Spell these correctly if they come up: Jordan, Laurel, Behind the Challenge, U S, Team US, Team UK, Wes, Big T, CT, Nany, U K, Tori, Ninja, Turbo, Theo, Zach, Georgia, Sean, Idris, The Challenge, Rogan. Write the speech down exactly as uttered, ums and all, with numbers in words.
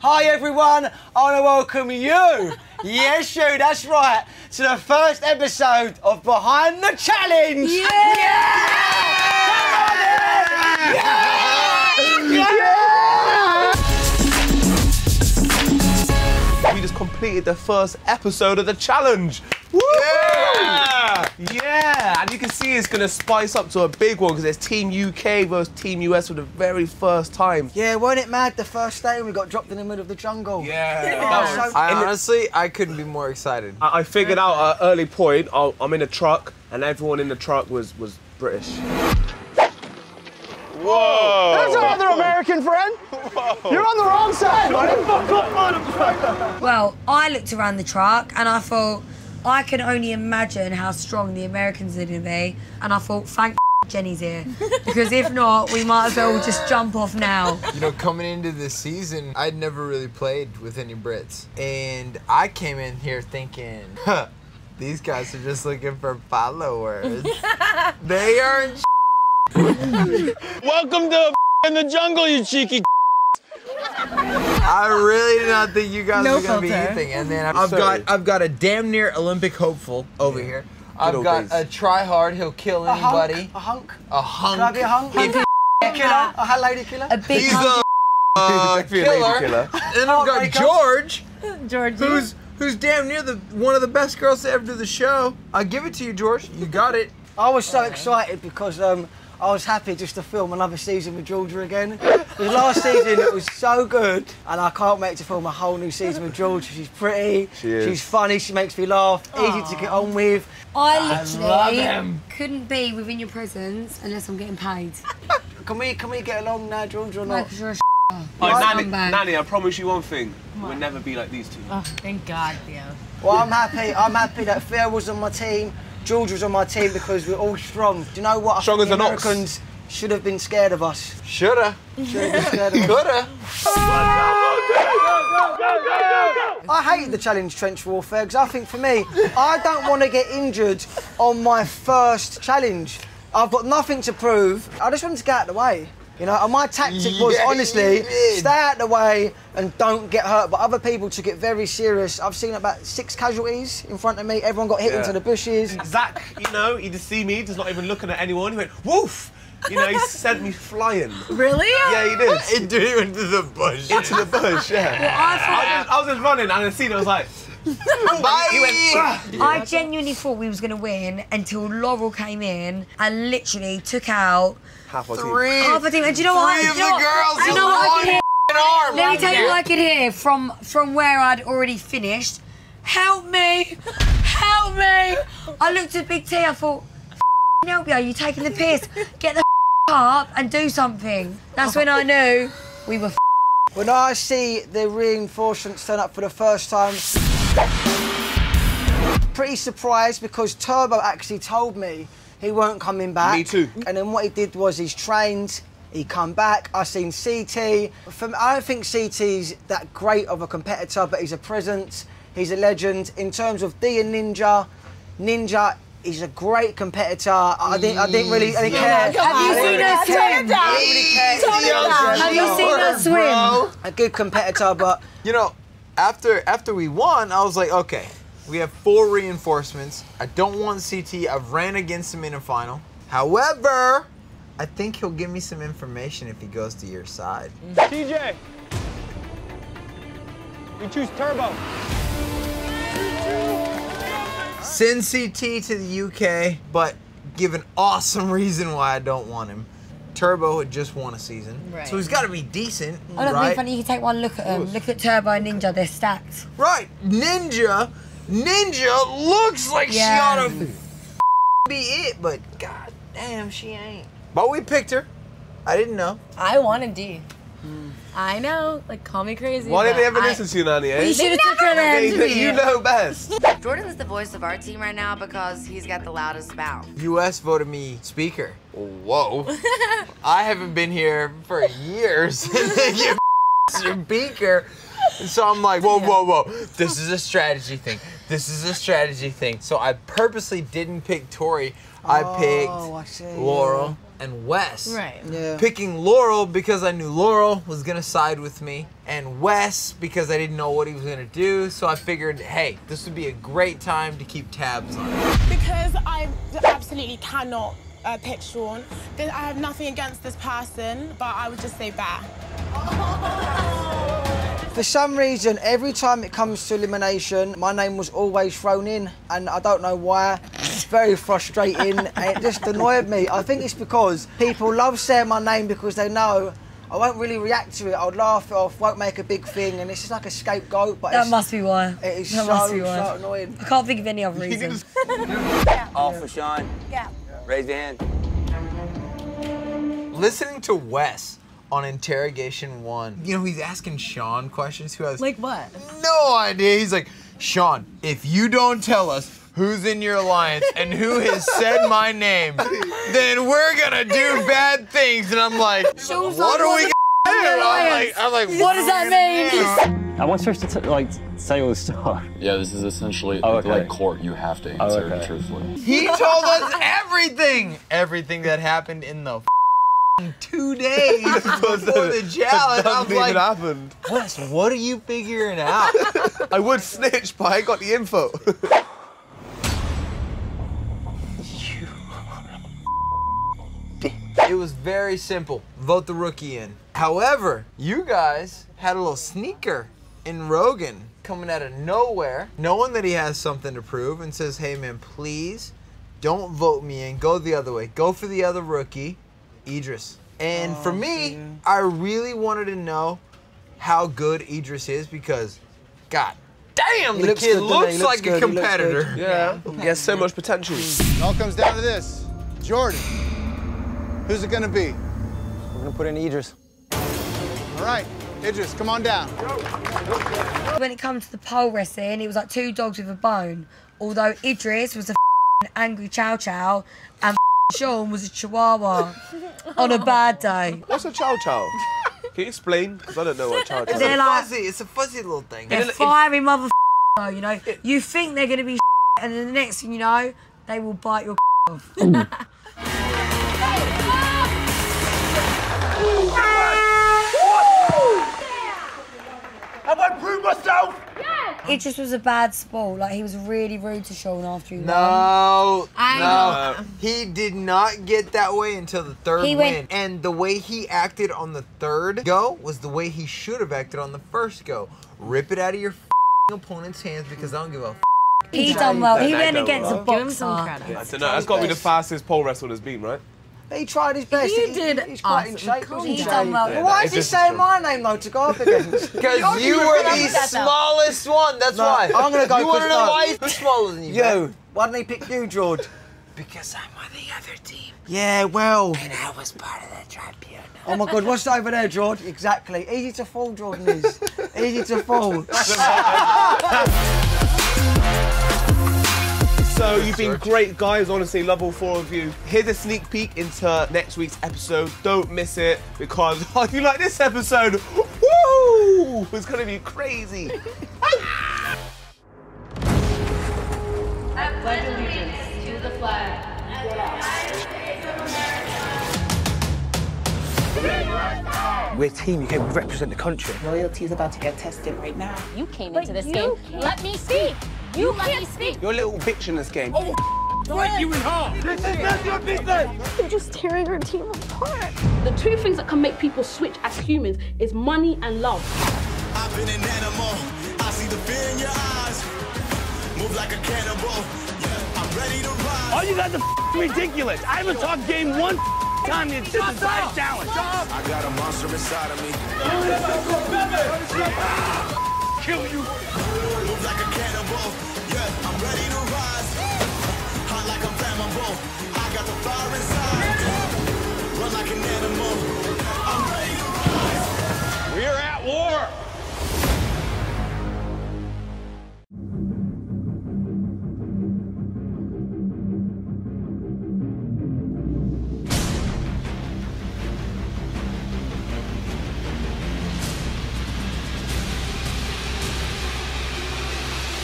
Hi everyone, I want to welcome you, yes you, that's right, to the first episode of Behind the Challenge! Yeah! Yeah! Yeah! Yeah! Yeah! We just completed the first episode of The Challenge! Woo! Yeah! Yeah! And you can see it's going to spice up to a big one because there's Team U K versus Team U S for the very first time. Yeah, weren't it mad the first day we got dropped in the middle of the jungle? Yeah. yeah. That was so I, honestly, I couldn't be more excited. I, I figured out at an early point, I'll, I'm in a truck and everyone in the truck was, was British. Whoa! There's our other American friend! Whoa. You're on the wrong side, buddy! Fuck up, motherfucker! Well, I looked around the truck and I thought, I can only imagine how strong the Americans are going to be, and I thought, thank Jenny's here, because if not, we might as well just jump off now. You know, coming into this season, I'd never really played with any Brits, and I came in here thinking, huh, these guys are just looking for followers. They aren't Welcome to in the jungle, you cheeky I really did not think you guys no were going to be anything. And then I've got, I've got a damn near Olympic hopeful over yeah. here. I've Good got a try-hard, he'll kill a anybody. Hunk, a hunk. A hunk. Can I be a hunk? Hunk. A killer. A lady killer. A big He's hunk. A, uh, He's a killer. killer. And I've got George, George, who's, who's damn near the one of the best girls to ever do the show. I'll give it to you, George. You got it. I was so excited because um, I was happy just to film another season with Georgia again. The last season, it was so good, and I can't wait to film a whole new season with Georgia. She's pretty, she is. she's funny, she makes me laugh, Aww. easy to get on with. I literally couldn't be within your presence unless I'm getting paid. Can we can we get along now, Georgia, or not? No, because you're a oh, Nany, Nany, I promise you one thing, what? We'll never be like these two. Oh, thank God, Theo. Well, I'm happy, I'm happy that Theo was on my team, George was on my team because we're all strong. Do you know what? Strong as an ox. Should have been scared of us. Shoulda. Should have been scared of us. Coulda. I hate the challenge trench warfare because I think for me, I don't want to get injured on my first challenge. I've got nothing to prove. I just wanted to get out of the way. You know, and my tactic was, yeah, honestly, stay out of the way and don't get hurt. But other people took it very serious. I've seen about six casualties in front of me. Everyone got hit yeah. into the bushes. Zach, you know, he just see me, just not even looking at anyone. He went, woof! You know, he sent me flying. Really? Yeah, he did. He did into the bush. Into the bush, yeah. Well, I, I, was just, I was just running and I seen it, I was like... Bye. He went, I genuinely thought we was going to win until Laurel came in and literally took out... Half our team. Half our team. And do you know what? Three of the girls in one f***ing arm. Let me tell you what I could hear from, from where I'd already finished. Help me! Help me! I looked at Big T, I thought, f***ing help you, are you taking the piss? Get the f*** up and do something. That's when I knew we were f***. When I see the reinforcements turn up for the first time, pretty surprised because Turbo actually told me he weren't coming back. Me too. And then what he did was he's trained, he come back. I seen C T. From, I don't think C T's that great of a competitor, but he's a presence, he's a legend. In terms of D and Ninja, Ninja is a great competitor. I didn't, I didn't really I didn't yeah, care. Have you seen us swim? Have you seen us swim? A good competitor, but... You know, after after we won, I was like, okay. We have four reinforcements. I don't want C T. I've ran against him in a final. However, I think he'll give me some information if he goes to your side. T J, we choose Turbo. Send C T to the U K, but give an awesome reason why I don't want him. Turbo had just won a season, right. so he's got to be decent. Oh, that'd right? be funny. You can take one look at him. Look at Turbo and Ninja. They're stacked. Right, Ninja. Ninja looks like yeah. she ought to be it, but god damn, she ain't. But we picked her. I didn't know. I want a D. Mm. I know, like, call me crazy. Why did they ever I... listen to you, Nany, eh? You should have took her then. They, you know best. Jordan's the voice of our team right now because he's got the loudest mouth. U S voted me speaker. Whoa. I haven't been here for years and they give speaker. And so I'm like, whoa, whoa, whoa, this is a strategy thing. This is a strategy thing. So I purposely didn't pick Tori. I picked oh, I Laurel. and Wes. Right. Yeah. Picking Laurel because I knew Laurel was gonna side with me, and Wes because I didn't know what he was gonna do. So I figured, hey, this would be a great time to keep tabs on it. Because I absolutely cannot uh, pick Sean. I have nothing against this person, but I would just say bah. For some reason, every time it comes to elimination, my name was always thrown in, and I don't know why. It's very frustrating, and it just annoyed me. I think it's because people love saying my name because they know I won't really react to it. I'll laugh it off, won't make a big thing, and it's just like a scapegoat. But that it's, must be why. It is that so, must be why. so annoying. I can't think of any other reason. Yeah. All for Sean. Yeah. Raise your hand. Listening to Wes on interrogation one. You know, he's asking Sean questions who has- Like what? No idea. He's like, Sean, if you don't tell us who's in your alliance and who has said my name, then we're gonna do bad things. And I'm like, Sean's what like, are what we gonna do? I'm like, I'm like, what, what does that mean? I want her to like say all the stuff. Yeah, this is essentially oh, okay. like court. You have to answer oh, okay. truthfully. He told us everything, everything that happened in the two days before the challenge. I was like, happened. Wes, what are you figuring out? I would snitch, but I got the info. You are a bitch. It was very simple. Vote the rookie in. However, you guys had a little sneaker in Rogan coming out of nowhere, knowing that he has something to prove, and says, hey man, please don't vote me in. Go the other way. Go for the other rookie. Idris. And oh, for me, man. I really wanted to know how good Idris is because, god damn, he the looks kid good, looks, looks like good, a competitor. He yeah, he has so much potential. It all comes down to this. Jordan, who's it gonna be? We're gonna put in Idris. All right, Idris, come on down. When it comes to the pole wrestling, it was like two dogs with a bone. Although Idris was a angry chow chow and Sean was a chihuahua on a bad day. What's a chow chow? Can you explain? Because I don't know what a chow chow is. They're like, fuzzy. It's a fuzzy little thing. They're fiery motherfuckers, though, you know. You think they're going to be and then the next thing you know, they will bite your off. Have I proved myself? It just was a bad sport. Like, he was really rude to Sean after he no, won. No, no. He did not get that way until the third he win. Went. And the way he acted on the third go was the way he should have acted on the first go. Rip it out of your opponent's hands because I don't give a He done well. He went against well. a boxer. Give him some credit. I don't know. That's got to be the fastest pole wrestler that's been, right? He tried his best. You he, did. He's quite awesome. in shape. He he done well. Yeah, why is he saying true. my name though to go up against? Because you were the smallest though. one. That's no, why. I'm gonna go. You want to know why he's smaller than you? Yo, why didn't he pick you, George? Because I'm on the other team. Yeah, well. And I was part of the tribunal. Oh my God, what's over there, George? Exactly. Easy to fall, Jordan is. Easy to fall. So you've been great guys, honestly, love all four of you. Here's a sneak peek into next week's episode. Don't miss it, because oh, if you like this episode, woo! It's gonna be crazy. I pledge allegiance to the flag. We're Team U K, we represent the country. Loyalty's about to get tested right now. You came but into this game. Can't. Let me see. You can't speak. You're a little bitch in this game. Oh, like you and her. This is not your business. They're just tearing her team apart. The two things that can make people switch as humans is money and love. I've been an animal. I see the fear in your eyes. Move like a cannibal. Yeah, I'm ready to rise. All you guys are ridiculous. I haven't talked game one time. It's just a size challenge. I got a monster inside of me. Kill you. Move like a cannibal. Yeah, I'm ready to rise. Hot like I'm flammable. I got the fire inside.